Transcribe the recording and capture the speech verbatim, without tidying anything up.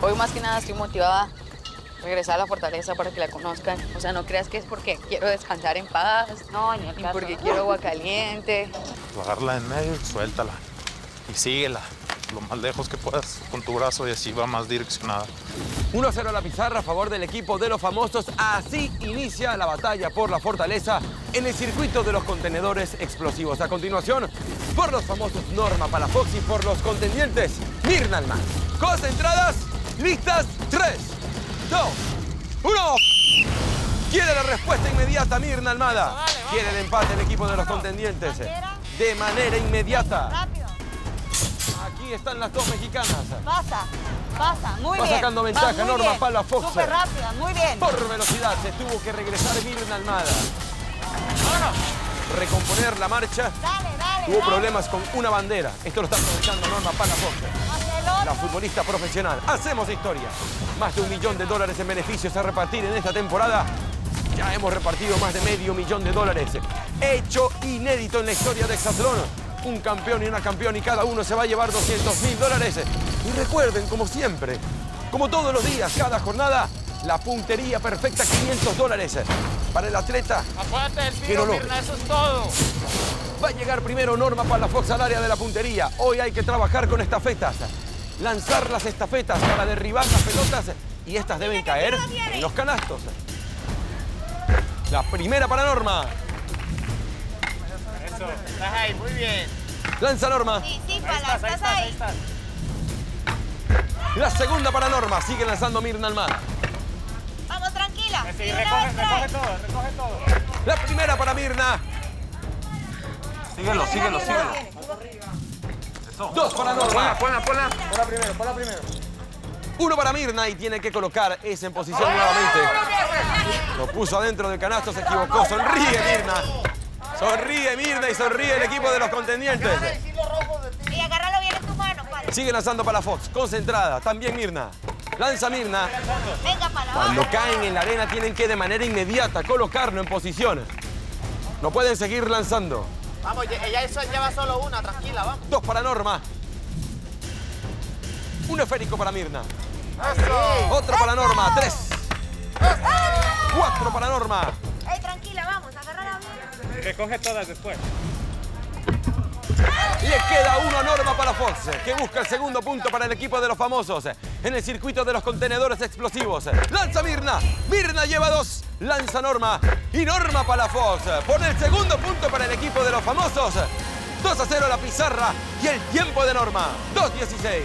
Hoy más que nada estoy motivada a regresar a la fortaleza para que la conozcan. O sea, no creas que es porque quiero descansar en paz. No, ni el caso. Y porque quiero agua caliente. Bajarla en medio y suéltala. Y síguela lo más lejos que puedas con tu brazo y así va más direccionada. uno a cero la pizarra a favor del equipo de los famosos. Así inicia la batalla por la fortaleza en el circuito de los contenedores explosivos. A continuación, por los famosos Norma Palafox y por los contendientes Mirna Almada. Concentradas, listas, tres, dos, uno. Quiere la respuesta inmediata Mirna Almada. Vale, vale. Quiere el empate el equipo de los contendientes de manera inmediata. Rápido. Aquí están las dos mexicanas. Pasa, pasa, muy bien. Va sacando ventaja Norma Palafox. Súper rápida, muy bien. Por velocidad se tuvo que regresar Mirna Almada. Vámonos. Recomponer la marcha. Dale, dale. Tuvo dale. problemas con una bandera. Esto lo está aprovechando Norma Palafox, la futbolista profesional. Hacemos historia. Más de un millón de dólares en beneficios a repartir en esta temporada. Ya hemos repartido más de medio millón de dólares. Hecho inédito en la historia de Exatlón. Un campeón y una campeona y cada uno se va a llevar doscientos mil dólares. Y recuerden, como siempre, como todos los días, cada jornada, la puntería perfecta, quinientos dólares. Para el atleta. Apárate del tiro, Mirna, eso es todo. Va a llegar primero Norma Palafox al área de la puntería. Hoy hay que trabajar con estafetas. Lanzar las estafetas para derribar las pelotas y estas deben caer en los canastos. La primera para Norma. Estás ahí, muy bien. Lanza Norma. Sí, sí, para estás, estás ahí. ahí. Estás, ahí estás. La segunda para Norma. Sigue lanzando Mirna Almada. Vamos, tranquila. Sí, sí, recoge, recoge todo, recoge todo. La primera para Mirna. Síguelo, síguelo, síguelo. Eso. Dos para Norma. Ponla, ponla, ponla. Ponla primero, ponla primero. Uno para Mirna y tiene que colocar ese en posición ¡Oh! nuevamente. Lo puso adentro del canasto, se equivocó. Sonríe Mirna. Sonríe Mirna y sonríe el equipo de los contendientes. Y agárralo bien en tu mano, Pala. Sigue lanzando Palafox, concentrada. También Mirna. Lanza Mirna. Venga, Pala. Cuando caen en la arena tienen que de manera inmediata colocarlo en posiciones. No pueden seguir lanzando. Vamos, ella lleva solo una, tranquila, vamos. Dos para Norma. Un esférico para Mirna. Eso. Otro para Norma. Tres. Eso. Cuatro para Norma. Ey, tranquila, vamos, agárrala bien. Recoge todas después. Le queda uno a Norma Palafox, que busca el segundo punto para el equipo de los famosos en el circuito de los contenedores explosivos. Lanza Mirna. Mirna lleva dos. Lanza Norma. Y Norma Palafox pone el segundo punto para el equipo de los famosos. dos a cero la pizarra y el tiempo de Norma. dos dieciséis.